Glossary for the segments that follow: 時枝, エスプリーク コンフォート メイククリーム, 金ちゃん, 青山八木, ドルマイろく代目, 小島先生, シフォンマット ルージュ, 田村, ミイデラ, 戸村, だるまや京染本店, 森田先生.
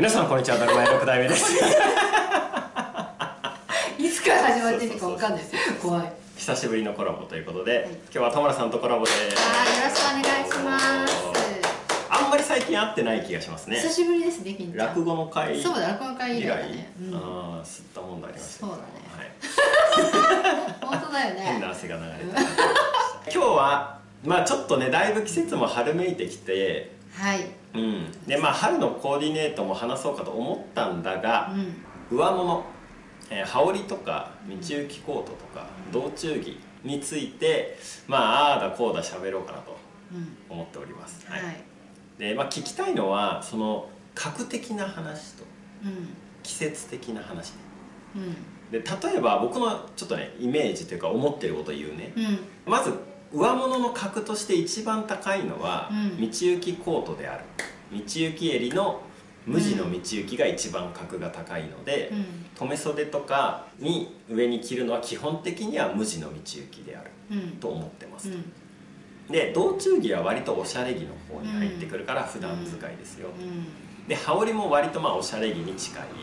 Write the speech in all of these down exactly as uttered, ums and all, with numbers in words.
皆さんこんにちは、ドルマイろく代目です。いつから始まってるかわかんないですよ。怖い。久しぶりのコラボということで、はい、今日は田村さんとコラボで、あ、よろしくお願いします。あんまり最近会ってない気がしますね。久しぶりですね、金ちゃん。落語の会。そうだ、落語の会以来だね。うん、ああ、吸ったもんだありました。そうだね、はい、本当だよね。変な汗が流れた。今日はまあちょっとね、だいぶ季節も春めいてきて、はい、うん、でまあ春のコーディネートも話そうかと思ったんだが、うん、上物、えー、羽織とか道行きコートとか、うん、道中着についてまあああだこうだ喋ろうかなと思っております。うん、はい、はい、でまあ聞きたいのはその格的な話と、うん、季節的な話、うん、で例えば僕のちょっとねイメージというか思ってることを言うね。うん、まず上物の格として一番高いのは、うん、道行きコートである。道行き襟の無地の道行きが一番格が高いので、うん、留め袖とかに上に着るのは基本的には無地の道行きである、うん、と思ってますと。うん、で道中着は割とおしゃれ着の方に入ってくるから普段使いですよ。うんうん、で羽織も割とまあおしゃれ着に近い。うん、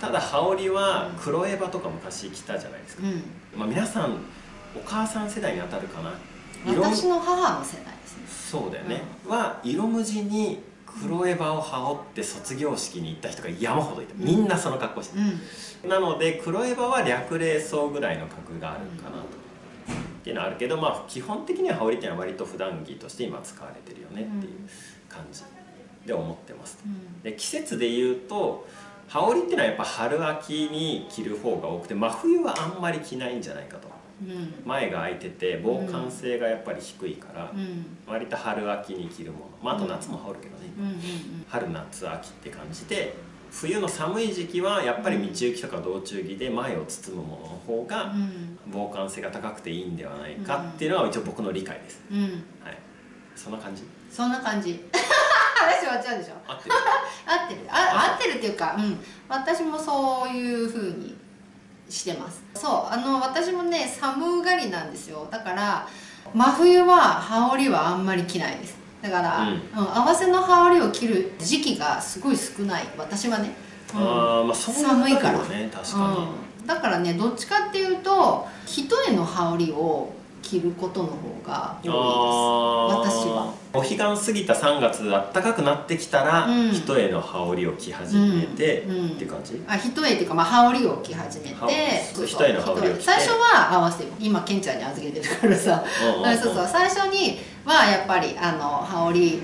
ただ羽織は黒エバとか昔着たじゃないですか。うん、まあ皆さんお母さん世代に当たるかな。私の母の世代ですね。そうだよね。うん、は色無地に黒エバを羽織って卒業式に行った人が山ほどいた。みんなその格好して、うん、なので黒エバは略礼装ぐらいの格があるかなと、うん、っていうのはあるけど、まあ基本的には羽織っていうのは割と普段着として今使われてるよねっていう感じで思ってます。うん、で季節で言うと羽織っていうのはやっぱ春秋に着る方が多くて、真冬はあんまり着ないんじゃないかと。うん、前が空いてて防寒性がやっぱり低いから、うん、割と春秋に着るもの、まあ、あと夏も羽織るけどね、春夏秋って感じで、冬の寒い時期はやっぱり道行きとか道中着で前を包むものの方が防寒性が高くていいんではないかっていうのは一応僕の理解です。うん、はい、そんな感じ。そんな感じ。話終わっちゃうでしょ。合ってる。合ってる。あ、合ってるっていうか、うん、私もそういう風にしてます。そう、あの私もね寒がりなんですよ。だから真冬は羽織はあんまり着ないです。だから、うんうん、合わせの羽織を着る時期がすごい少ない、私はね。寒いからね、確かに、うん、だからね、どっちかっていうと一重の羽織を着ることの方が多いです、私は。お彼岸過ぎたさんがつ、暖かくなってきたら、うん、一重の羽織を着始めて、うんうん、って感じ。あ、一重っていうか、まあ、羽織を着始めて、一重の羽織を着て最初は合わせよ。今ケンちゃんに預けてるからさ、そうそう、最初にはやっぱりあの羽織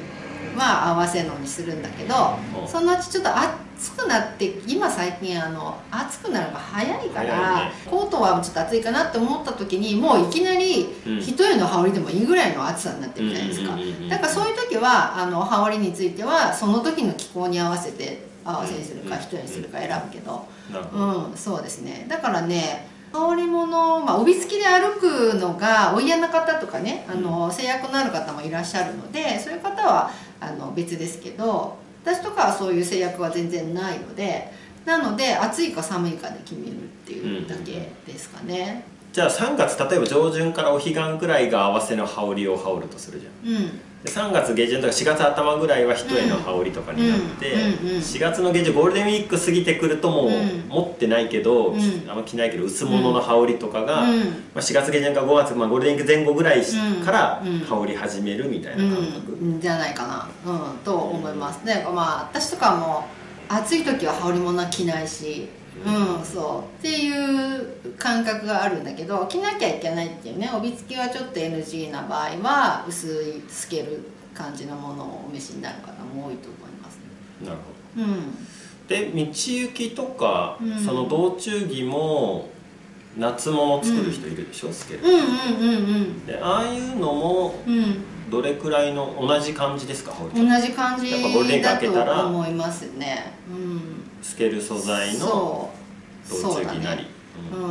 は合わせのにするんだけど、うん、そのうちちょっと暑くなって、今最近あの暑くなるのが早いから、ね、コートはちょっと暑いかなって思った時にもういきなり一重の羽織でもいいぐらいの暑さになってるじゃないですか。だからそういう時はあの羽織についてはその時の気候に合わせて合わせにするか一重にするか選ぶけど、うん、そうですね。だからね、羽織物、まあ、帯付きで歩くのがお嫌な方とかね、あの制約のある方もいらっしゃるので、そういう方はあの別ですけど、私とかはそういう制約は全然ないので、なので暑いか寒いかで決めるっていうだけですかね。うん、じゃあさんがつ、例えば上旬からお彼岸くらいが合わせの羽織を羽織るとするじゃん。うん、でさんがつ下旬とかしがつ頭ぐらいは一重の羽織とかになって、しがつの下旬ゴールデンウィーク過ぎてくるともう持ってないけど、うん、あんま着ないけど薄物の羽織とかが、うん、まあしがつ下旬からごがつ、まあ、ゴールデンウィーク前後ぐらいから羽織り始めるみたいな感覚、うんうん、じゃないかな、うん、と思います。うん、でまあ私とかも暑い時は羽織物は着ないし、うん、そうっていう感覚があるんだけど、着なきゃいけないっていうね。帯付きはちょっと エヌジー な場合は薄い透ける感じのものをお召しになる方も多いと思います、ね。なるほど。うん、で道行きとか、うん、その道中着も夏物を作る人いるでしょ、うん、透ける。でああいうのも、うん、どれくらいの同じ感じですか？同じ感じだと思いますね。うん、透ける素材の道中着なり、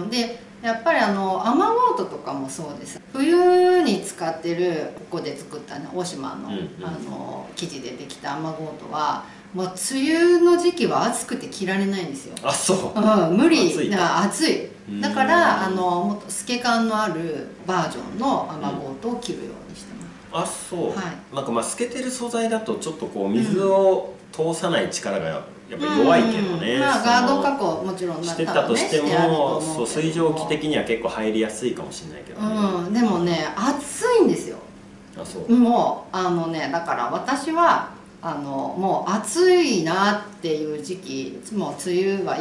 でやっぱりあの雨コートとかもそうです。冬に使ってるここで作ったね、大島の、うんうん、あの生地でできた雨コートはもう梅雨の時期は暑くて着られないんですよ。あ、そう、うん、無理、暑いな、暑い。だからあのもっと透け感のあるバージョンの雨コートを着るようにしてます。うん、あ、そう、はい、なんかまあ透けてる素材だとちょっとこう水を、うん、通さない力がやっぱり弱いけどね、ガード加工もちろんしてたとしても、そう水蒸気的には結構入りやすいかもしれないけどね。でもね、暑いんですよ。あ、そう。もうあのね、だから私はあのもう暑いなっていう時期、もう梅雨は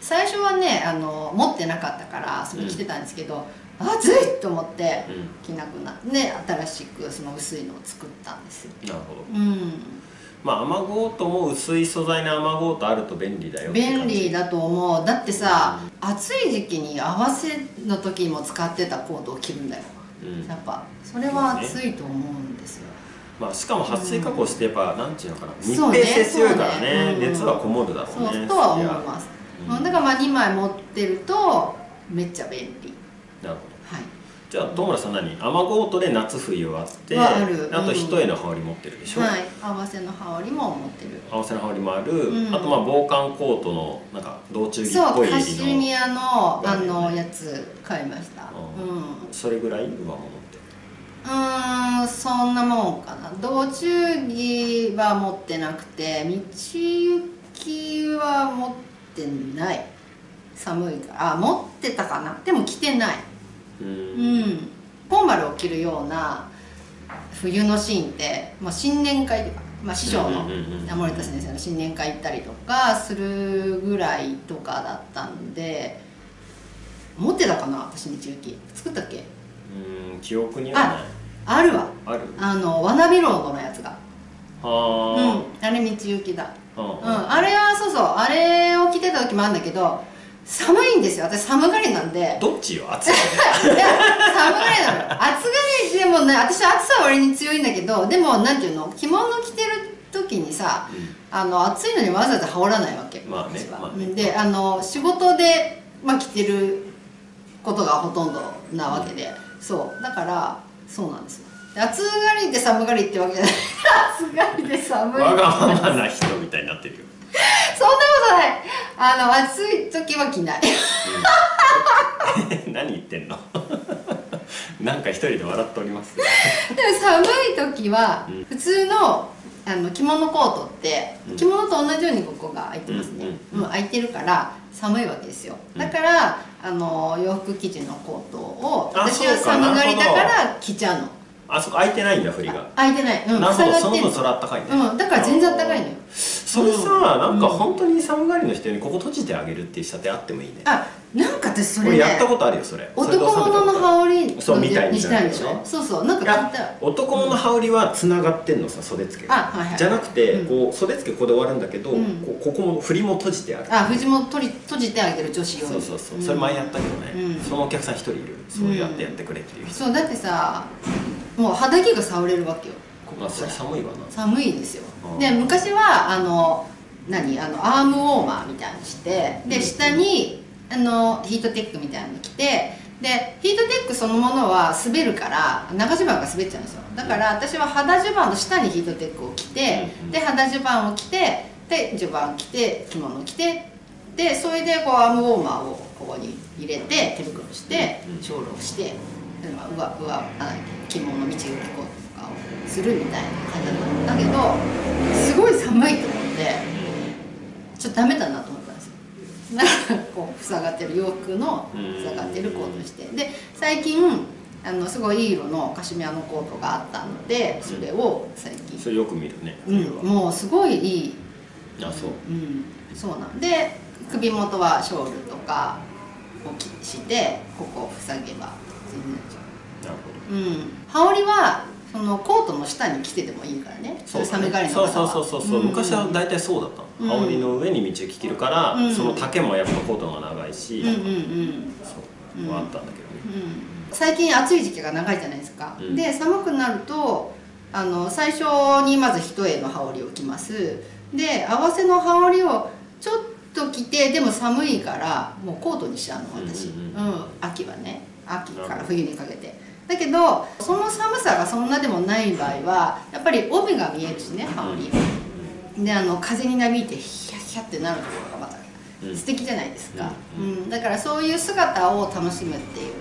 最初はねあの持ってなかったからそれ着てたんですけど、うん、暑いと思って着なくなって、ね、新しくその薄いのを作ったんですよ。なるほど。うん。まあ雨ゴートも薄い素材の雨ゴートあると便利だよって感じ。便利だと思う。だってさ、うん、暑い時期に合わせの時も使ってたコートを着るんだよ、うん、やっぱそれは暑いと思うんですよ。まあしかも撥水加工してやっぱなんていうのかな、密閉性強いからね、熱はこもるだろうね。そうとは思います。だからまあにまい持ってるとめっちゃ便利。なるほど。はい。じゃあ友村さん何、雨ゴートで夏冬はあってあと一重の羽織持ってるでしょ。はい。合わせの羽織も持ってる。合わせの羽織もある。あとまあ防寒コートのなんか道中着っぽい入りのカシミヤのあのやつ買いました。それぐらい上物うん、そんなもんかな。道中着は持ってなくて、道行きは持ってない。寒いからあ持ってたかな。でも着てない。うん、うん、フォーマルを着るような冬のシーンって、まあ、新年会とか、まあ、師匠の森田先生の新年会行ったりとかするぐらいとかだったんで、持ってたかな私。道行き作ったっけ。うん、記憶にはない。 あ, あるわあるあのわなびロードのやつがあ、うん、あれ道行きだ。あれはそうそう、あれを着てた時もあるんだけど、寒いんですよ私。寒がりなんで。どっちよ暑がり。いや寒がりなの。暑がりでもね、私暑さは割に強いんだけど、でもなんていうの、着物着てる時にさ、うん、あの暑いのにわざわざ羽織らないわけ。まあね、まあね、であの仕事で、まあ、着てることがほとんどなわけで、うんそうだからそうなんですよ。暑がりで寒がりってわけじゃない。暑がりで寒いわがままな人みたいになってるよ。そんなことない。あの暑い時は着ない。うん、何言ってんの。なんか一人で笑っております、ね、でも寒い時は普通のあの着物コートって着物と同じようにここが開いてますね。もう開いてるから寒いわけですよ。だからあの洋服生地のコートを私は寒がりだから着ちゃうの。あそこ開いてないんだ、振りが。開いてない。うん、なるほど。その分それあったかいね。うん、だから全然あったかいのよ。それさ、なんか本当に寒がりの人にここ閉じてあげるっていう仕立てあってもいいね。あ、なんか私それやったことあるよ。それ男物の羽織そうみたいにしたいでしょ。そうそう、なんか男物の羽織はつながってんのさ、袖付けがじゃなくて、こう袖付けここで終わるんだけど、ここも振りも閉じてある。あ、振りも閉じてあげる女子用。そうそうそう、それ前やったけどね。そのお客さん一人いる。そうやってやってくれっていう人。そうだってさ、もう肌着が触れるわけよ。寒いわな。寒いですよ。で昔はあの何あのアームウォーマーみたいにして、で下にあのヒートテックみたいなの着て、でヒートテックそのものは滑るから長襦袢が滑っちゃうんですよ。だから私は肌襦袢の下にヒートテックを着て、で肌襦袢を着て、で襦袢着て着物を着て、でそれでこうアームウォーマーをここに入れて手袋してショールをして、うわうわ着物道行きこうするみたいな感じだったんだけど、すごい寒いと思ってちょっとダメだなと思ったんですよ。なんかこう塞がってる洋服の塞がってるコートにして、で最近あのすごいいい色のカシミヤのコートがあったので、それを最近それよく見るね。うん、もうすごいいい。あ、そう、うん、そうなんで首元はショールとかをして、ここを塞げば全然違う。なるほど。うん、羽織はそのコートの下に着ててもいいからね。そう寒がりの方は。そうそうそうそう。昔は大体そうだったの。羽織の上に道行き着るから、その丈もやっぱコートが長いし、そうはあったんだけどね。最近暑い時期が長いじゃないですか。で寒くなるとあの最初にまず一重の羽織を着ます。で合わせの羽織をちょっと着て、でも寒いからもうコートにしちゃうの私。うん、秋はね、秋から冬にかけて。だけどその寒さがそんなでもない場合はやっぱり帯が見えるしね、羽織であの風になびいてヒャヒャってなるところがまた素敵じゃないですか、うんうん、だからそういう姿を楽しむっていう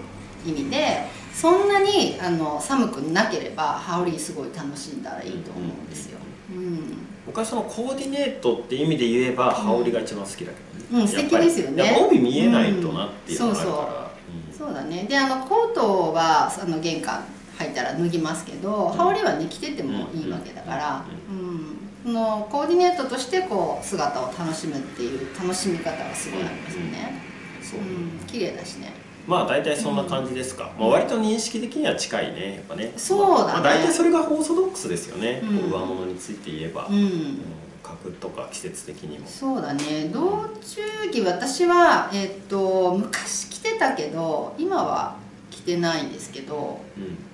意味で、そんなにあの寒くなければ羽織すごい楽しんだらいいと思うんですよ。うん。僕はそのコーディネートって意味で言えば羽織が一番好きだけどね。うん、素敵ですよね。帯見えないとなっていうのがあるから。そうだね。で、あのコートはあの玄関入ったら脱ぎますけど、羽織はね着ててもいいわけだから、そのコーディネートとしてこう姿を楽しむっていう楽しみ方がすごいありますよね。そう。綺麗だしね。まあ大体そんな感じですか。まあ割と認識的には近いね、やっぱね。そうだね。大体それがオーソドックスですよね。上物について言えば。格とか季節的にも。そうだね。道中着私はえっと昔着てたけど今は着てないんですけど、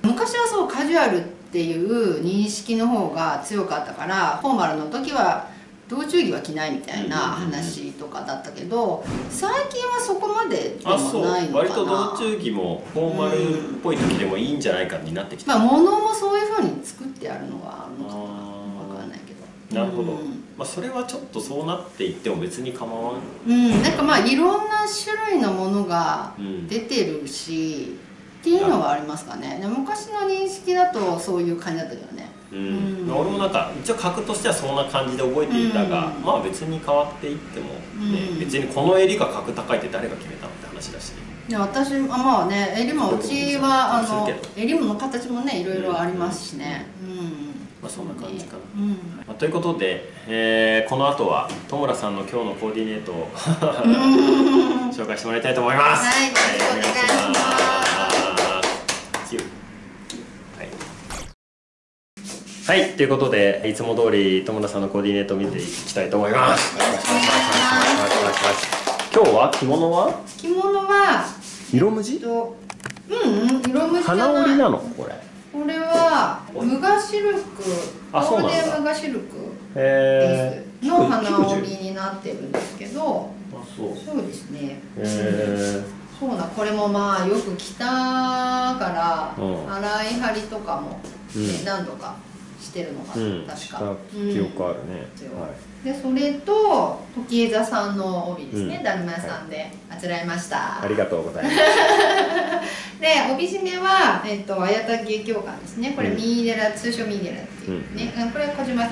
うん、昔はそうカジュアルっていう認識の方が強かったからフォーマルの時は道中着は着ないみたいな話とかだったけど、最近はそこまででもないのかな。割と道中着もフォーマルっぽい時でもいいんじゃないかになってきた、うん、まあ物もそういうふうに作ってあるのはあるのかな、分かんないけど。なるほど、うん、まあそれはちょっとそうなっていっても別に構わん、うん、なんかまあいろんな種類のものが出てるし、うん、っていうのはありますかね。で昔の認識だとそういう感じだったけどね。俺もなんか一応格としてはそんな感じで覚えていたが、うん、まあ別に変わっていっても、ね、うん、別にこの襟が格高いって誰が決めたのって話だし、ね、私はまあね、襟もうちはあの襟もの形もねいろいろありますしね、うん、うん、まあそんな感じかな。うん、まあ、ということで、えー、この後は戸村さんの今日のコーディネートを紹介してもらいたいと思います。はい、よろしくお願いします。はい、はい、ということでいつも通り戸村さんのコーディネートを見ていきたいと思います。今日は着物は？着物は色無地？うんうん、色無地じゃない。花織なのこれ。これは無我シルク、コーデ無我シルクですの花織になってるんですけど、そうですね。そうだ、これもまあよく着たから洗い張りとかも何度かしてるのかな、確か。記憶あるね。でそれと時枝さんの帯ですね、だるま屋さんであつらいました。ありがとうございます。で帯締めはえっと綾竹教官ですね。これミイデラ、通称ミイデラっていうね。これは小島先生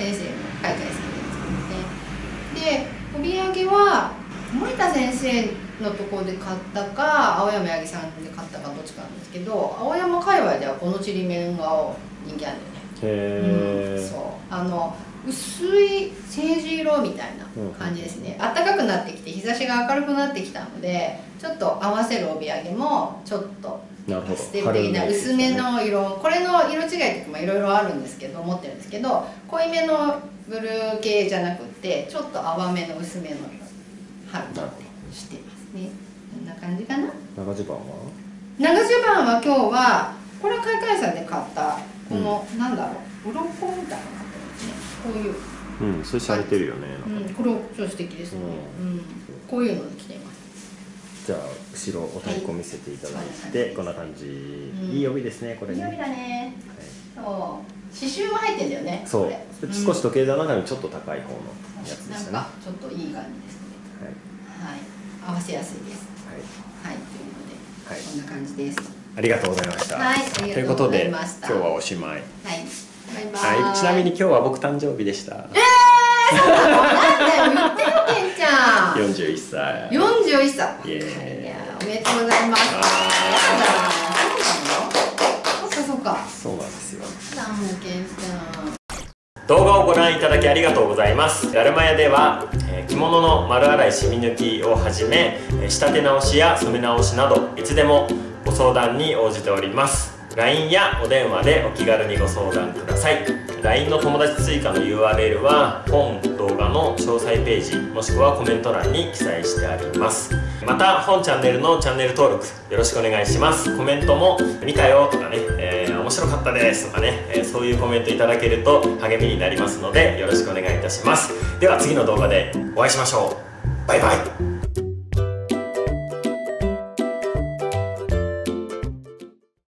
の海外好きですね。で帯揚げは森田先生のところで買ったか青山八木さんで買ったかどっちかなんですけど、青山界隈ではこのちりめんが人気あるよね。へえ。そう、あの薄いセージ色みたいな感じですね。暖かくなってきて日差しが明るくなってきたので、ちょっと合わせる帯揚げもちょっとパステル的な薄めの色、これの色違いとかもいろいろあるんですけど、持ってるんですけど、濃いめのブルー系じゃなくてちょっと淡めの薄めの色春としてますね。こんな感じかな。長襦袢は？長襦袢は今日はこれは開会さんで買ったこの、うん、なんだろう、鱗みたいな。こういう、うん、それ洒落てるよね。うん、これ超素敵ですね。うん、こういうので着ています。じゃあ後ろお太鼓見せていただいて、こんな感じ。いい帯ですね、これ。いい帯だね。そう、刺繍も入ってんだよね。そう、少し時計の中にちょっと高い方のやつでしたね。ちょっといい感じですね。はい、合わせやすいです。はい、はい、というので、こんな感じです。ありがとうございました。はい、ということで今日はおしまい。はい。はい、ちなみに今日は僕誕生日でした。ええー、そうなんだよ、言ってるけんちゃん。四十一歳。四十一歳。いや、おめでとうございます。ああ、そうなの。そっかそっか。そうなんですよ。なんもけんちゃん。動画をご覧いただきありがとうございます。だるま屋では、えー、着物の丸洗い染み抜きをはじめ、仕立て直しや染め直しなどいつでもご相談に応じております。ライン やお電話でお気軽にご相談ください。 ライン の友達追加の ユーアールエル は本動画の詳細ページもしくはコメント欄に記載してあります。また本チャンネルのチャンネル登録よろしくお願いします。コメントも見たよとかね、えー、面白かったですとかね、えー、そういうコメントいただけると励みになりますのでよろしくお願いいたします。では次の動画でお会いしましょう。バイバイ。